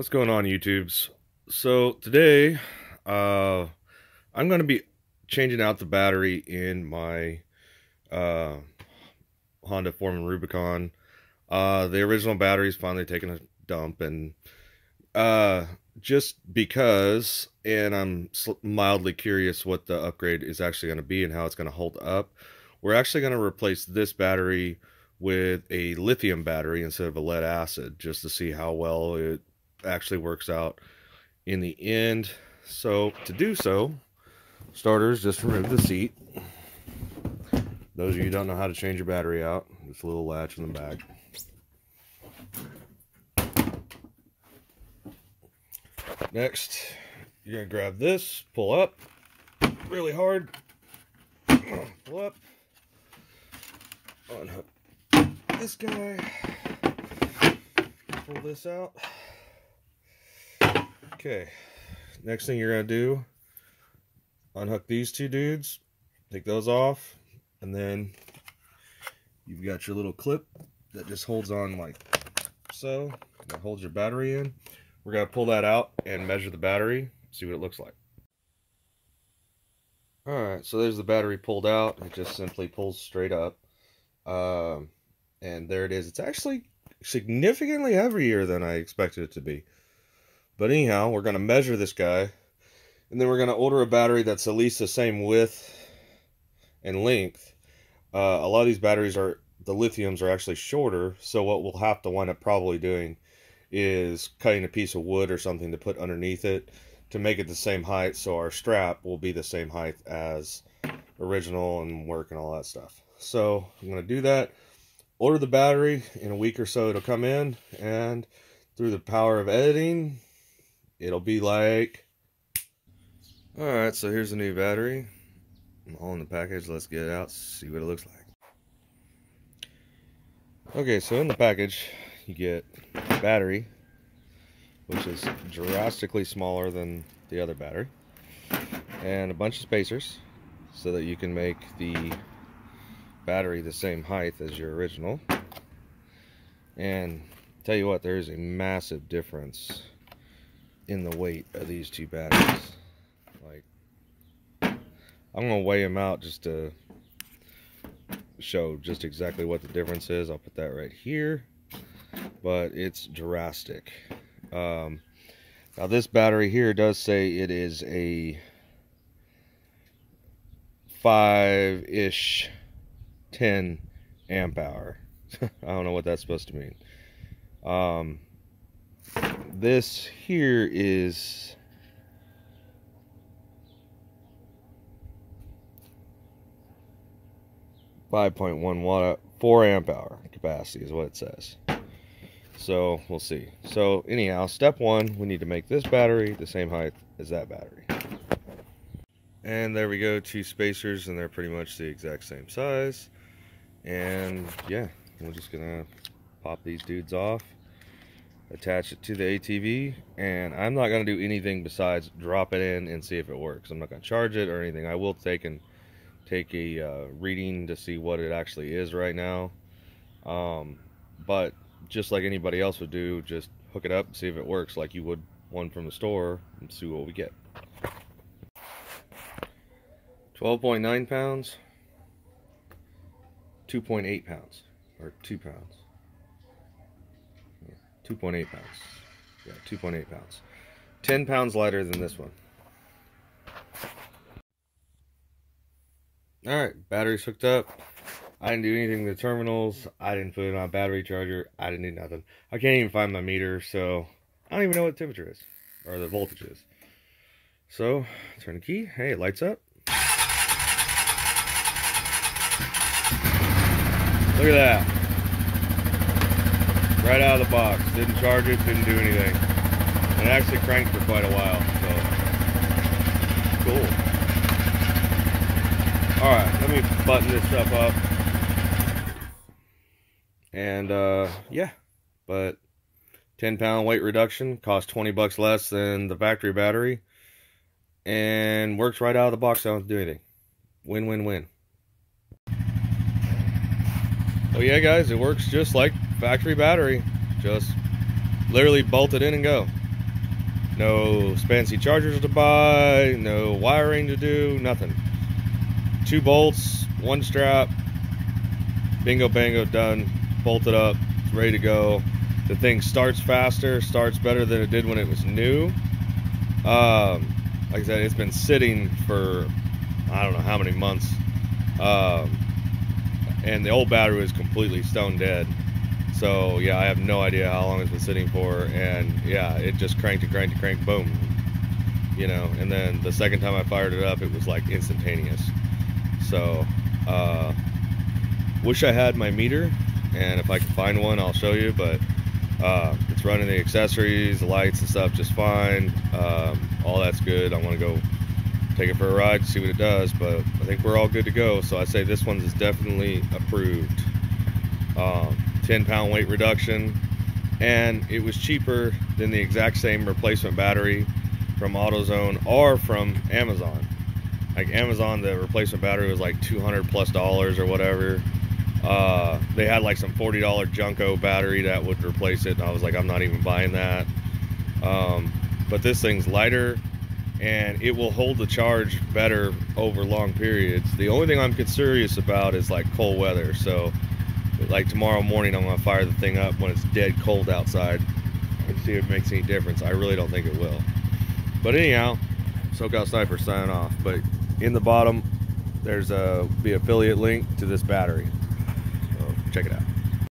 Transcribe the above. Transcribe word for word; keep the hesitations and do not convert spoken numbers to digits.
What's going on, YouTubes? So today uh, I'm going to be changing out the battery in my uh, Honda Forman Rubicon. Uh, the original battery's finally taken a dump, and uh, just because, and I'm mildly curious what the upgrade is actually going to be and how it's going to hold up, we're actually going to replace this battery with a lithium battery instead of a lead acid, just to see how well it actually works out in the end. So to do so, starters, just remove the seat. Those of you who don't know how to change your battery out, just a little latch in the back. Next, you're gonna grab this, pull up really hard, pull up, unhook this guy, pull this out. Okay, next thing you're going to do, unhook these two dudes, take those off, and then you've got your little clip that just holds on like so, and that holds your battery in. We're going to pull that out and measure the battery, see what it looks like. Alright, so there's the battery pulled out. It just simply pulls straight up, um, and there it is. It's actually significantly heavier than I expected it to be. But anyhow, we're going to measure this guy, and then we're going to order a battery that's at least the same width and length. Uh, a lot of these batteries are, the lithiums are actually shorter, so what we'll have to wind up probably doing is cutting a piece of wood or something to put underneath it to make it the same height, so our strap will be the same height as original and work and all that stuff. So I'm going to do that, order the battery, in a week or so it'll come in, and through the power of editing, it'll be like... Alright, so here's the new battery. I'm hauling the package. Let's get it out, see what it looks like. Okay, so in the package, you get the battery, which is drastically smaller than the other battery, and a bunch of spacers, so that you can make the battery the same height as your original. And tell you what, there is a massive difference in the weight of these two batteries. Like, I'm gonna weigh them out just to show just exactly what the difference is. I'll put that right here, but it's drastic. Um, now this battery here does say it is a five-ish ten amp hour. I don't know what that's supposed to mean. Um, this here is five point one watt, four amp hour capacity is what it says. So we'll see. So anyhow, step one, we need to make this battery the same height as that battery. And there we go, two spacers, and they're pretty much the exact same size. And yeah, we're just gonna pop these dudes off, attach it to the A T V, and I'm not going to do anything besides drop it in and see if it works. I'm not going to charge it or anything. I will take and take a uh, reading to see what it actually is right now, um, but just like anybody else would do, just hook it up and see if it works like you would one from the store, and see what we get. Twelve point nine pounds, two point eight pounds, or two pounds, two point eight pounds. Yeah, two point eight pounds. ten pounds lighter than this one. Alright, battery's hooked up. I didn't do anything to the terminals. I didn't put it on a battery charger. I didn't do nothing. I can't even find my meter, so I don't even know what the temperature is, or the voltage is. So, turn the key. Hey, it lights up. Look at that. Right out of the box. Didn't charge it, didn't do anything. It actually cranked for quite a while, so cool. Alright, let me button this stuff up. And uh yeah. But ten pound weight reduction, cost twenty bucks less than the factory battery, and works right out of the box, so I don't have to do anything. Win win win. Oh yeah guys, it works just like factory battery, just literally bolt it in and go. no fancy chargers to buy, no wiring to do, nothing. Two bolts, one strap, bingo bango, done, bolted up, it's ready to go. The thing starts faster, starts better than it did when it was new. Um, like I said, it's been sitting for I don't know how many months, um, and the old battery was completely stone dead. So yeah, I have no idea how long it's been sitting for, and yeah, it just cranked and cranked and cranked, boom, you know. And then the second time I fired it up, it was like instantaneous. So uh, wish I had my meter, and if I can find one, I'll show you. But uh, it's running the accessories, the lights and stuff just fine. Um, all that's good. I want to go take it for a ride, see what it does, but I think we're all good to go. So I say this one is definitely approved. Um, ten pound weight reduction, and it was cheaper than the exact same replacement battery from AutoZone or from Amazon. Like Amazon, the replacement battery was like two hundred plus dollars or whatever. Uh, they had like some forty dollar Junko battery that would replace it, and I was like, I'm not even buying that. Um, but this thing's lighter, and it will hold the charge better over long periods. The only thing I'm serious about is like cold weather. So like tomorrow morning, I'm gonna fire the thing up when it's dead cold outside and see if it makes any difference. I really don't think it will. But anyhow, SoCal Sniper signing off. But in the bottom, there's a the affiliate link to this battery. So check it out.